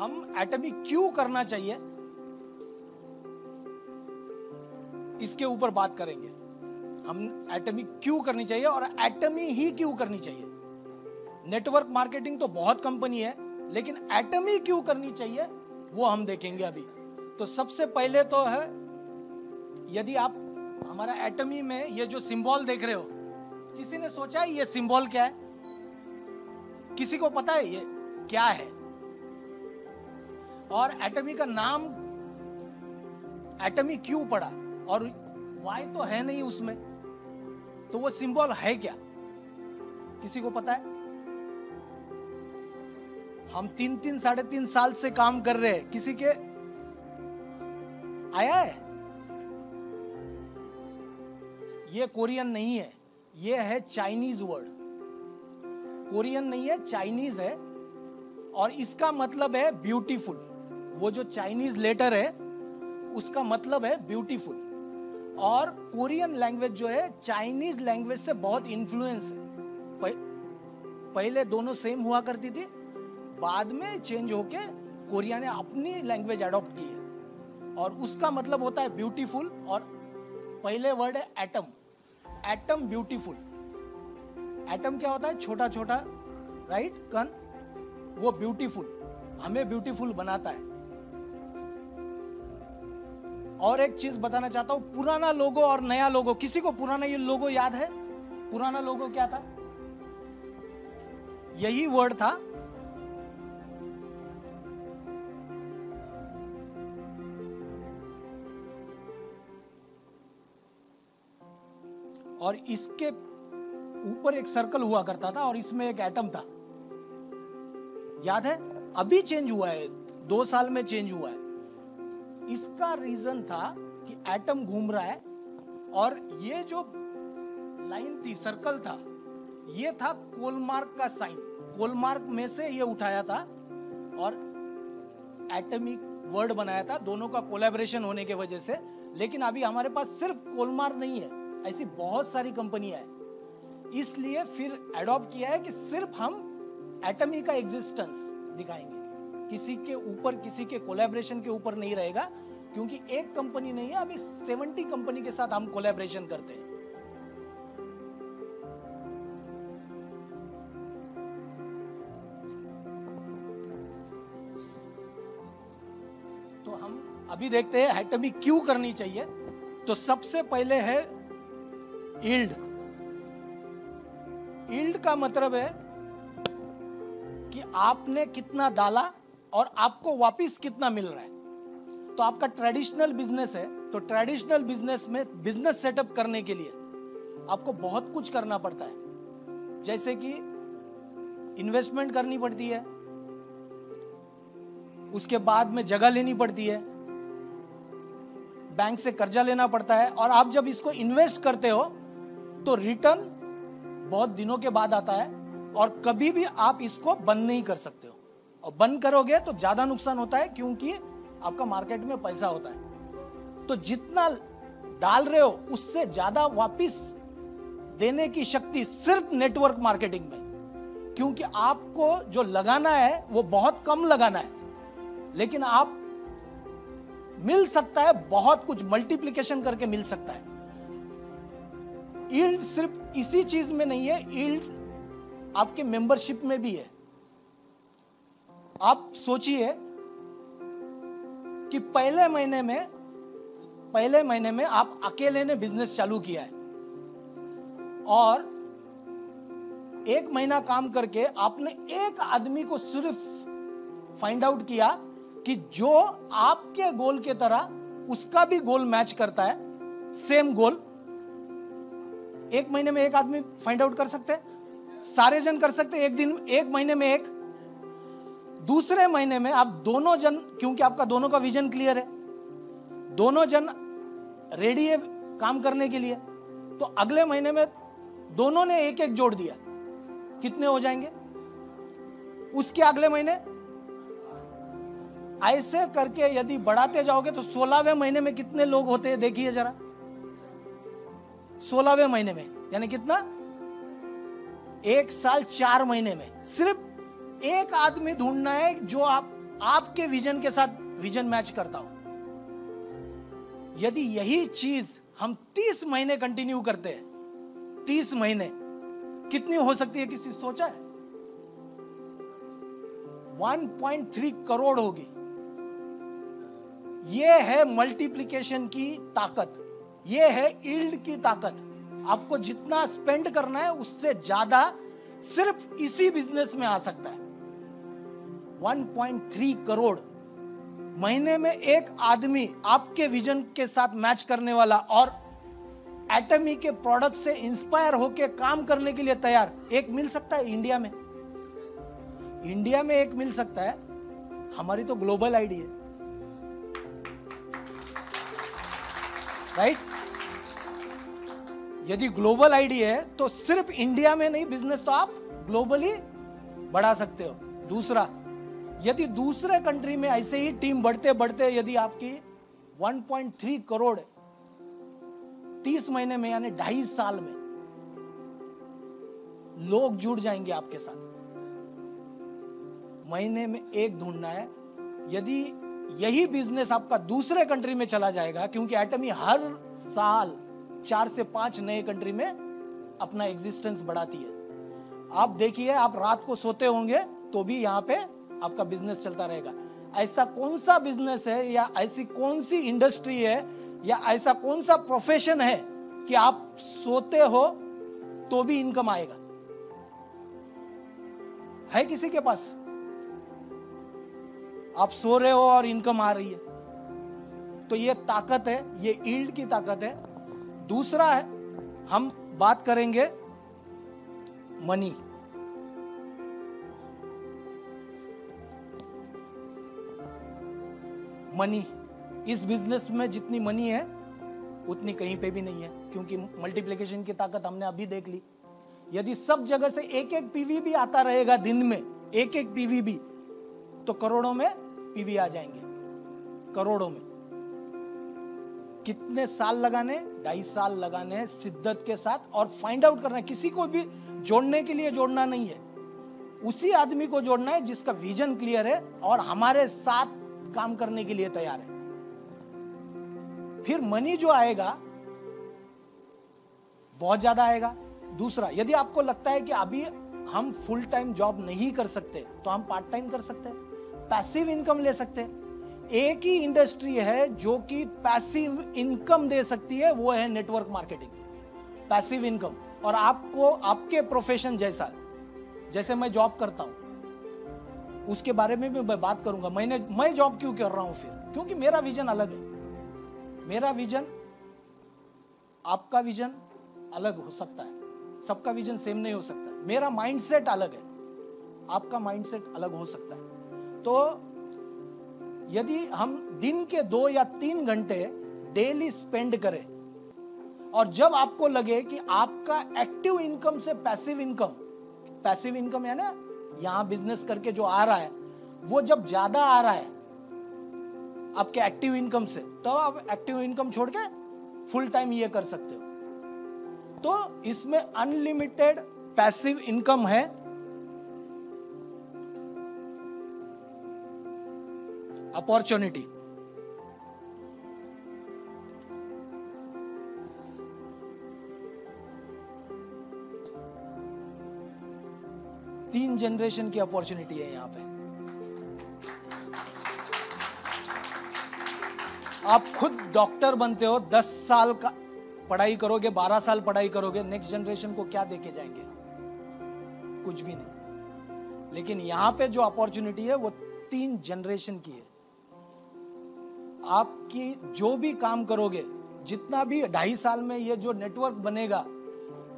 हम एटमी क्यों करना चाहिए इसके ऊपर बात करेंगे। हम एटमी क्यों करनी चाहिए और एटमी ही क्यों करनी चाहिए। नेटवर्क मार्केटिंग तो बहुत कंपनी है, लेकिन एटमी क्यों करनी चाहिए वो हम देखेंगे अभी। तो सबसे पहले तो है, यदि आप हमारा एटमी में ये जो सिंबल देख रहे हो, किसी ने सोचा है ये सिंबल क्या है? किसी को पता है ये क्या है? और एटमी का नाम एटमी क्यों पड़ा? और वाई तो है नहीं उसमें, तो वो सिंबल है क्या? किसी को पता है? हम 3-3 साढ़े 3 साल से काम कर रहे हैं, किसी के आया है? ये कोरियन नहीं है, ये है चाइनीज वर्ड। कोरियन नहीं है, चाइनीज है, और इसका मतलब है ब्यूटीफुल। वो जो चाइनीज लेटर है उसका मतलब है ब्यूटीफुल। और कोरियन लैंग्वेज जो है चाइनीज लैंग्वेज से बहुत इन्फ्लुएंस है। पहले दोनों सेम हुआ करती थी, बाद में चेंज होके कोरिया ने अपनी लैंग्वेज अडॉप्ट की है, और उसका मतलब होता है ब्यूटीफुल। और पहले वर्ड है एटम। Atom beautiful. एटम क्या होता है? छोटा छोटा, राइट, कण। वो ब्यूटीफुल, हमें ब्यूटीफुल बनाता है। और एक चीज बताना चाहता हूं, पुराना लोगो और नया लोगो, किसी को पुराना ये लोगो याद है? पुराना लोगो क्या था? यही वर्ड था, और इसके ऊपर एक सर्कल हुआ करता था और इसमें एक एटम था, याद है? अभी चेंज हुआ है, 2 साल में चेंज हुआ है। इसका रीजन था कि एटम घूम रहा है, और ये जो लाइन थी, सर्कल था, ये था कोलमार्क का साइन। कोलमार्क में से ये उठाया था और एटमिक वर्ड बनाया था, दोनों का कोलैबोरेशन होने के वजह से। लेकिन अभी हमारे पास सिर्फ कोलमार्क नहीं है, ऐसी बहुत सारी कंपनियां हैं, इसलिए फिर एडॉप्ट किया है कि सिर्फ हम एटमी का एग्जिस्टेंस दिखाएंगे, किसी के ऊपर, किसी के कोलैबोरेशन के ऊपर नहीं रहेगा, क्योंकि एक कंपनी नहीं है, अभी 70 कंपनी के साथ हम कोलैबोरेशन करते हैं। तो हम अभी देखते हैं एटमी क्यों करनी चाहिए। तो सबसे पहले है यील्ड। यील्ड का मतलब है कि आपने कितना डाला और आपको वापस कितना मिल रहा है। तो आपका ट्रेडिशनल बिजनेस है, तो ट्रेडिशनल बिजनेस में बिजनेस सेटअप करने के लिए आपको बहुत कुछ करना पड़ता है, जैसे कि इन्वेस्टमेंट करनी पड़ती है, उसके बाद में जगह लेनी पड़ती है, बैंक से कर्जा लेना पड़ता है, और आप जब इसको इन्वेस्ट करते हो तो रिटर्न बहुत दिनों के बाद आता है, और कभी भी आप इसको बंद नहीं कर सकते हो। और बंद करोगे तो ज्यादा नुकसान होता है, क्योंकि आपका मार्केट में पैसा होता है। तो जितना डाल रहे हो उससे ज्यादा वापस देने की शक्ति सिर्फ नेटवर्क मार्केटिंग में, क्योंकि आपको जो लगाना है वो बहुत कम लगाना है, लेकिन आप मिल सकता है बहुत कुछ, मल्टीप्लिकेशन करके मिल सकता है। यील्ड सिर्फ इसी चीज में नहीं है, यील्ड आपके मेंबरशिप में भी है। आप सोचिए कि पहले महीने में आप अकेले ने बिजनेस चालू किया है, और 1 महीना काम करके आपने एक आदमी को सिर्फ फाइंड आउट किया कि जो आपके गोल के तरह उसका भी गोल मैच करता है, सेम गोल। 1 महीने में 1 आदमी फाइंड आउट कर सकते हैं? सारे जन कर सकते हैं? एक दिन, 1 महीने में 1। दूसरे महीने में आप दोनों जन, क्योंकि आपका दोनों का विजन क्लियर है, दोनों जन रेडी है काम करने के लिए, तो अगले महीने में दोनों ने 1-1 जोड़ दिया, कितने हो जाएंगे? उसके अगले महीने, ऐसे करके यदि बढ़ाते जाओगे तो 16वें महीने में कितने लोग होते हैं देखिए जरा। 16वें महीने में, यानी कितना, 1 साल 4 महीने में सिर्फ 1 आदमी ढूंढना है जो आप आपके विजन के साथ विजन मैच करता हो। यदि यही चीज हम 30 महीने कंटिन्यू करते हैं, 30 महीने कितनी हो सकती है, किसी सोचा है? 1.3 करोड़ होगी। ये है मल्टीप्लिकेशन की ताकत, ये है यील्ड की ताकत। आपको जितना स्पेंड करना है उससे ज्यादा सिर्फ इसी बिजनेस में आ सकता है। 1.3 करोड़ महीने में एक आदमी आपके विजन के साथ मैच करने वाला और एटमी के प्रोडक्ट से इंस्पायर होके काम करने के लिए तैयार, एक मिल सकता है इंडिया में। इंडिया में एक मिल सकता है, हमारी तो ग्लोबल आईडी है, राइट? यदि ग्लोबल आईडी है तो सिर्फ इंडिया में नहीं, बिजनेस तो आप ग्लोबली बढ़ा सकते हो। दूसरा, यदि दूसरे कंट्री में ऐसे ही टीम बढ़ते बढ़ते यदि आपकी 1.3 करोड़ 30 महीने में यानी 2.5 साल में लोग जुड़ जाएंगे आपके साथ। महीने में एक ढूंढना है। यदि यही बिजनेस आपका दूसरे कंट्री में चला जाएगा, क्योंकि एटमी हर साल 4 से 5 नए कंट्री में अपना एग्जिस्टेंस बढ़ाती है। आप देखिए, आप रात को सोते होंगे तो भी यहाँ पे आपका बिजनेस चलता रहेगा। ऐसा कौन सा बिजनेस है या ऐसी कौन सी इंडस्ट्री है या ऐसा कौन सा प्रोफेशन है कि आप सोते हो तो भी इनकम आएगा? है किसी के पास? आप सो रहे हो और इनकम आ रही है, तो ये ताकत है, ये यील्ड की ताकत है। दूसरा है, हम बात करेंगे मनी। मनी, इस बिजनेस में जितनी मनी है उतनी कहीं पे भी नहीं है, क्योंकि मल्टीप्लिकेशन की ताकत हमने अभी देख ली। यदि सब जगह से एक एक पीवी भी आता रहेगा दिन में, एक एक पीवी भी, तो करोड़ों में पीवी आ जाएंगे, करोड़ों में। कितने साल लगाने? 2.5 साल लगाने शिद्दत के साथ, और फाइंड आउट करना है। किसी को भी जोड़ने के लिए जोड़ना नहीं है, उसी आदमी को जोड़ना है जिसका विजन क्लियर है और हमारे साथ काम करने के लिए तैयार है। फिर मनी जो आएगा बहुत ज्यादा आएगा। दूसरा, यदि आपको लगता है कि अभी हम फुल टाइम जॉब नहीं कर सकते तो हम पार्ट टाइम कर सकते हैं, पैसिव इनकम ले सकते हैं। एक ही इंडस्ट्री है जो कि पैसिव इनकम दे सकती है, वो है नेटवर्क मार्केटिंग, पैसिव इनकम। और आपको आपके प्रोफेशन जैसा, जैसे मैं जॉब करता हूं उसके बारे में भी मैं बात करूंगा। मैं जॉब क्यों कर रहा हूं फिर? क्योंकि मेरा विजन अलग है। मेरा विजन, आपका विजन अलग हो सकता है, सबका विजन सेम नहीं हो सकता। मेरा माइंडसेट अलग है, आपका माइंडसेट अलग हो सकता है। तो यदि हम दिन के 2 या 3 घंटे डेली स्पेंड करें, और जब आपको लगे कि आपका एक्टिव इनकम से पैसिव इनकम, पैसिव इनकम है ना, यहां बिजनेस करके जो आ रहा है वो जब ज्यादा आ रहा है आपके एक्टिव इनकम से, तो आप एक्टिव इनकम छोड़ के फुल टाइम ये कर सकते हो। तो इसमें अनलिमिटेड पैसिव इनकम है। अपॉर्चुनिटी, तीन जनरेशन की अपॉर्चुनिटी है यहां पे। आप खुद डॉक्टर बनते हो, 10 साल का पढ़ाई करोगे, 12 साल पढ़ाई करोगे, नेक्स्ट जनरेशन को क्या देके जाएंगे? कुछ भी नहीं। लेकिन यहां पे जो अपॉर्चुनिटी है वो 3 जनरेशन की है। आपकी जो भी काम करोगे, जितना भी 2.5 साल में ये जो नेटवर्क बनेगा,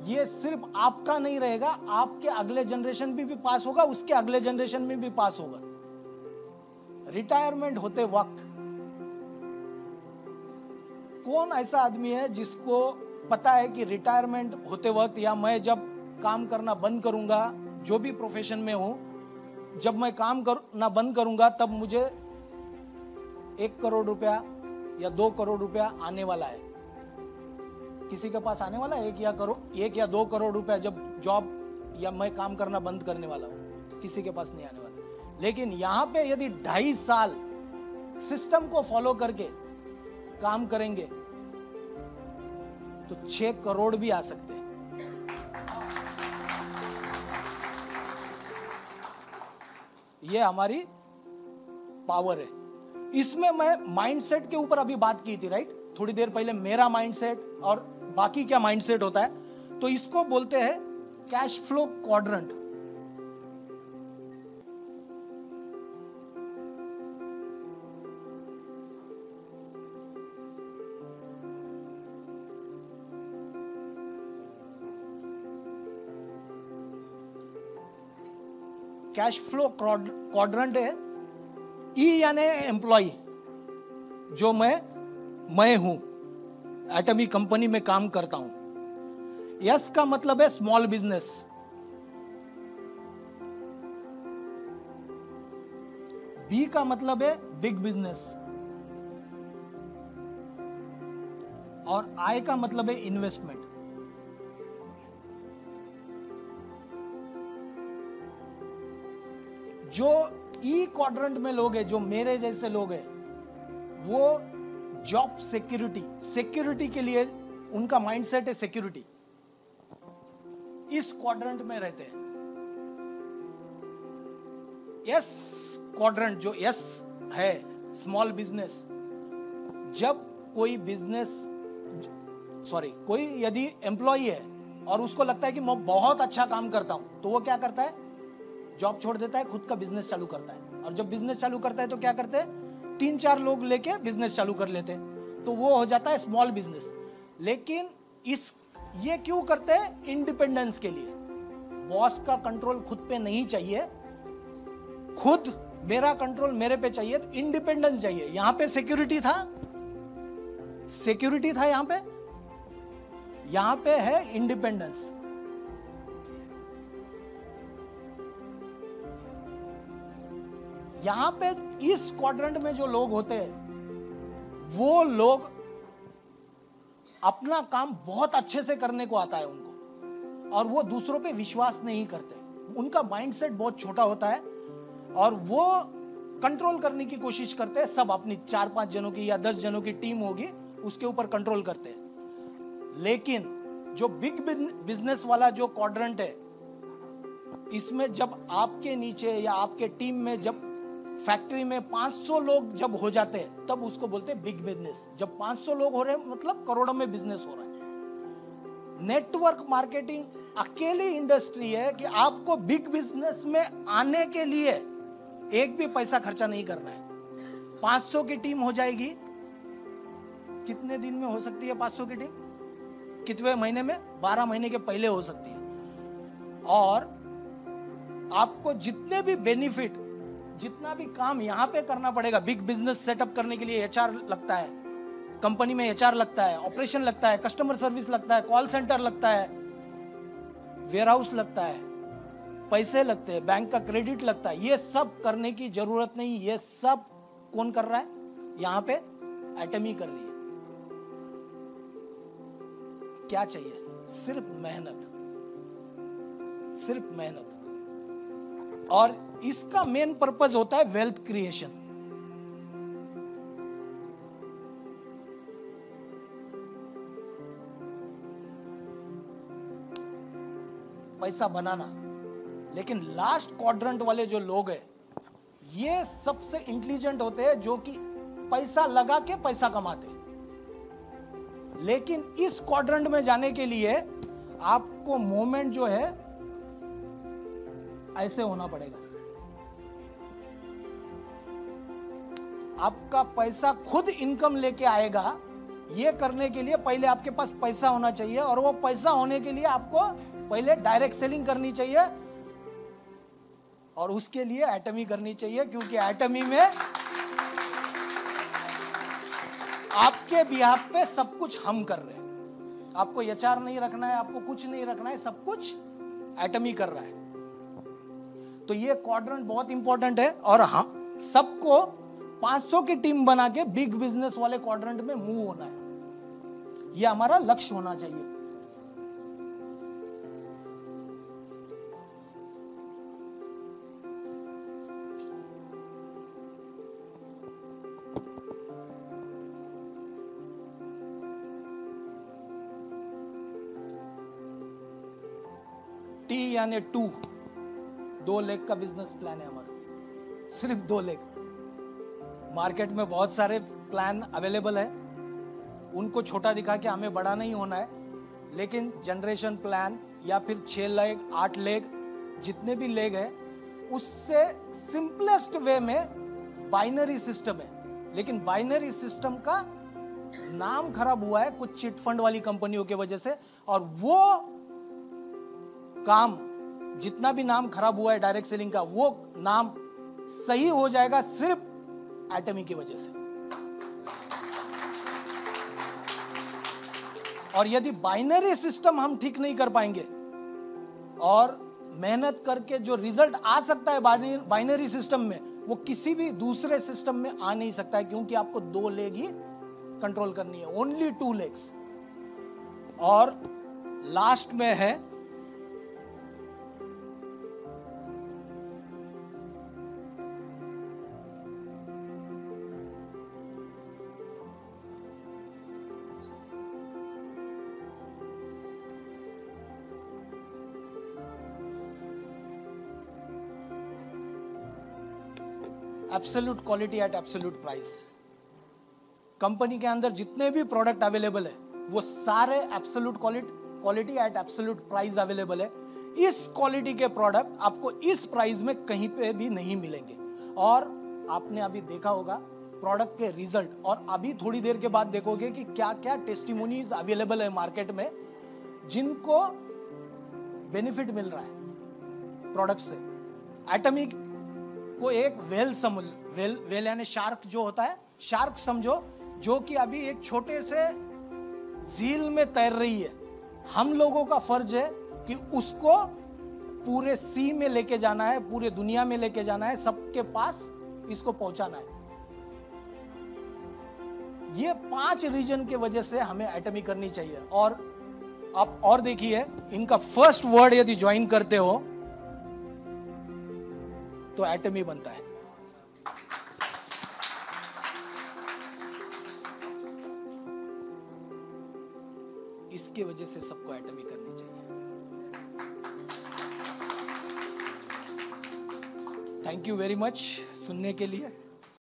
ये सिर्फ आपका नहीं रहेगा, आपके अगले जनरेशन भी पास होगा, उसके अगले जनरेशन में भी पास होगा। रिटायरमेंट होते वक्त कौन ऐसा आदमी है जिसको पता है कि रिटायरमेंट होते वक्त, या मैं जब काम करना बंद करूंगा, जो भी प्रोफेशन में हूं, जब मैं काम करना बंद करूंगा तब मुझे 1 करोड़ रुपया या 2 करोड़ रुपया आने वाला है? किसी के पास आने वाला 1 या 2 करोड़ रुपया जब जॉब या मैं काम करना बंद करने वाला हूं? किसी के पास नहीं आने वाला। लेकिन यहाँ पे यदि 2.5 साल सिस्टम को फॉलो करके काम करेंगे तो 6 करोड़ भी आ सकते हैं। ये हमारी पावर है। इसमें मैं माइंडसेट के ऊपर अभी बात की थी, राइट, थोड़ी देर पहले, मेरा माइंडसेट और बाकी क्या माइंडसेट होता है। तो इसको बोलते हैं cash flow quadrant. Cash flow quadrant है। ई यानी एम्प्लॉय, जो मैं हूं, एटमी कंपनी में काम करता हूं। एस का मतलब है स्मॉल बिजनेस, बी का मतलब है बिग बिजनेस और आई का मतलब है इन्वेस्टमेंट। जो ई क्वाड्रेंट में लोग हैं, जो मेरे जैसे लोग हैं, वो जॉब सिक्योरिटी के लिए उनका माइंडसेट है सिक्योरिटी, इस क्वाड्रेंट में रहते हैं। एस क्वाड्रेंट, जो एस है स्मॉल बिजनेस, जब कोई यदि एम्प्लॉई है और उसको लगता है कि मैं बहुत अच्छा काम करता हूं, तो वो क्या करता है, जॉब छोड़ देता है, खुद का बिजनेस चालू करता है। और जब बिजनेस चालू करता है तो क्या करते हैं, 3-4 लोग लेके बिजनेस चालू कर लेते हैं, तो वो हो जाता है स्मॉल बिजनेस। लेकिन ये क्यों करते हैं, इंडिपेंडेंस के लिए। बॉस का कंट्रोल खुद पे नहीं चाहिए, खुद मेरा कंट्रोल मेरे पे चाहिए, तो इंडिपेंडेंस चाहिए। यहां पे सिक्योरिटी था, यहां पे है इंडिपेंडेंस। यहां पे इस क्वाड्रेंट में जो लोग होते हैं, वो लोग अपना काम बहुत अच्छे से करने को आता है उनको, और वो दूसरों पे विश्वास नहीं करते, उनका माइंडसेट बहुत छोटा होता है, और वो कंट्रोल करने की कोशिश करते हैं सब। अपनी 4-5 जनों की या 10 जनों की टीम होगी, उसके ऊपर कंट्रोल करते हैं। लेकिन जो बिग बिजनेस वाला जो क्वाड्रेंट है, इसमें जब आपके नीचे या आपके टीम में, जब फैक्ट्री में 500 लोग जब हो जाते हैं, तब उसको बोलते हैं बिग बिजनेस। जब 500 लोग हो रहे हैं, मतलब करोड़ों में बिजनेस हो रहा है। नेटवर्क मार्केटिंग अकेली इंडस्ट्री है कि आपको बिग बिजनेस में आने के लिए एक भी पैसा खर्चा नहीं करना है। 500 की टीम हो जाएगी, कितने दिन में हो सकती है 500 की टीम, कितने महीने में, 12 महीने के पहले हो सकती है। और आपको जितने भी बेनिफिट, जितना भी काम यहाँ पे करना पड़ेगा, बिग बिजनेस सेटअप करने के लिए HR लगता है, कंपनी में HR लगता है, ऑपरेशन लगता है, कस्टमर सर्विस लगता है, कॉल सेंटर लगता है, वेयरहाउस लगता है, पैसे लगते हैं, बैंक का क्रेडिट लगता है। ये सब करने की जरूरत नहीं, ये सब कौन कर रहा है, यहाँ पे एटमी कर रही है। क्या चाहिए, सिर्फ मेहनत। और इसका मेन पर्पस होता है वेल्थ क्रिएशन। पैसा बनाना। लेकिन लास्ट क्वाड्रेंट वाले जो लोग हैं, ये सबसे इंटेलिजेंट होते हैं, जो कि पैसा लगा के पैसा कमाते हैं। लेकिन इस क्वाड्रेंट में जाने के लिए आपको मोमेंट जो है ऐसे होना पड़ेगा। आपका पैसा खुद इनकम लेके आएगा, ये करने के लिए पहले आपके पास पैसा होना चाहिए, और वो पैसा होने के लिए आपको पहले डायरेक्ट सेलिंग करनी चाहिए, और उसके लिए एटमी करनी चाहिए, क्योंकि एटमी में आपके बिहाफ पे सब कुछ हम कर रहे हैं। आपको एचआर नहीं रखना है, आपको कुछ नहीं रखना है, सब कुछ एटमी कर रहा है। तो ये क्वाड्रेंट बहुत इंपॉर्टेंट है, और हाँ, सबको 500 की टीम बना के बिग बिजनेस वाले क्वाड्रेंट में मूव होना है। ये हमारा लक्ष्य होना चाहिए। टी यानी टू, 2 लेग का बिजनेस प्लान है हमारा, सिर्फ 2 लेग। मार्केट में बहुत सारे प्लान अवेलेबल है, उनको छोटा दिखा के हमें बड़ा नहीं होना है। लेकिन जनरेशन प्लान या फिर 6 लेग 8 लेग जितने भी लेग है उससे सिंपलेस्ट वे में बाइनरी सिस्टम है। लेकिन बाइनरी सिस्टम का नाम खराब हुआ है कुछ चिट फंड वाली कंपनियों के वजह से, और वो काम जितना भी नाम खराब हुआ है डायरेक्ट सेलिंग का, वो नाम सही हो जाएगा सिर्फ एटमी की वजह से। और यदि बाइनरी सिस्टम हम ठीक नहीं कर पाएंगे और मेहनत करके जो रिजल्ट आ सकता है बाइनरी सिस्टम में, वो किसी भी दूसरे सिस्टम में आ नहीं सकता है, क्योंकि आपको 2 लेग ही कंट्रोल करनी है, ओनली 2 लेग्स। और लास्ट में है absolute quality at absolute price. Company के अंदर जितने भी प्रोडक्ट अवेलेबल है वो सारे absolute quality at absolute price available है। इस क्वालिटी के प्रोडक्ट आपको इस प्राइस में कहीं पे भी नहीं मिलेंगे। और आपने अभी देखा होगा प्रोडक्ट के रिजल्ट, और अभी थोड़ी देर के बाद देखोगे कि क्या क्या टेस्टिमोनीज अवेलेबल है मार्केट में जिनको बेनिफिट मिल रहा है प्रोडक्ट से। एटमी को एक वेल यानी शार्क जो होता है, शार्क समझो, जो कि अभी एक छोटे से झील में तैर रही है। हम लोगों का फर्ज है कि उसको पूरे सी में लेके जाना है, पूरे दुनिया में लेके जाना है, सबके पास इसको पहुंचाना है। ये 5 रीजन के वजह से हमें एटमी करनी चाहिए। और आप और देखिए इनका फर्स्ट वर्ड यदि ज्वाइन करते हो तो एटमी बनता है। इसके वजह से सबको एटमी करनी चाहिए। थैंक यू वेरी मच सुनने के लिए।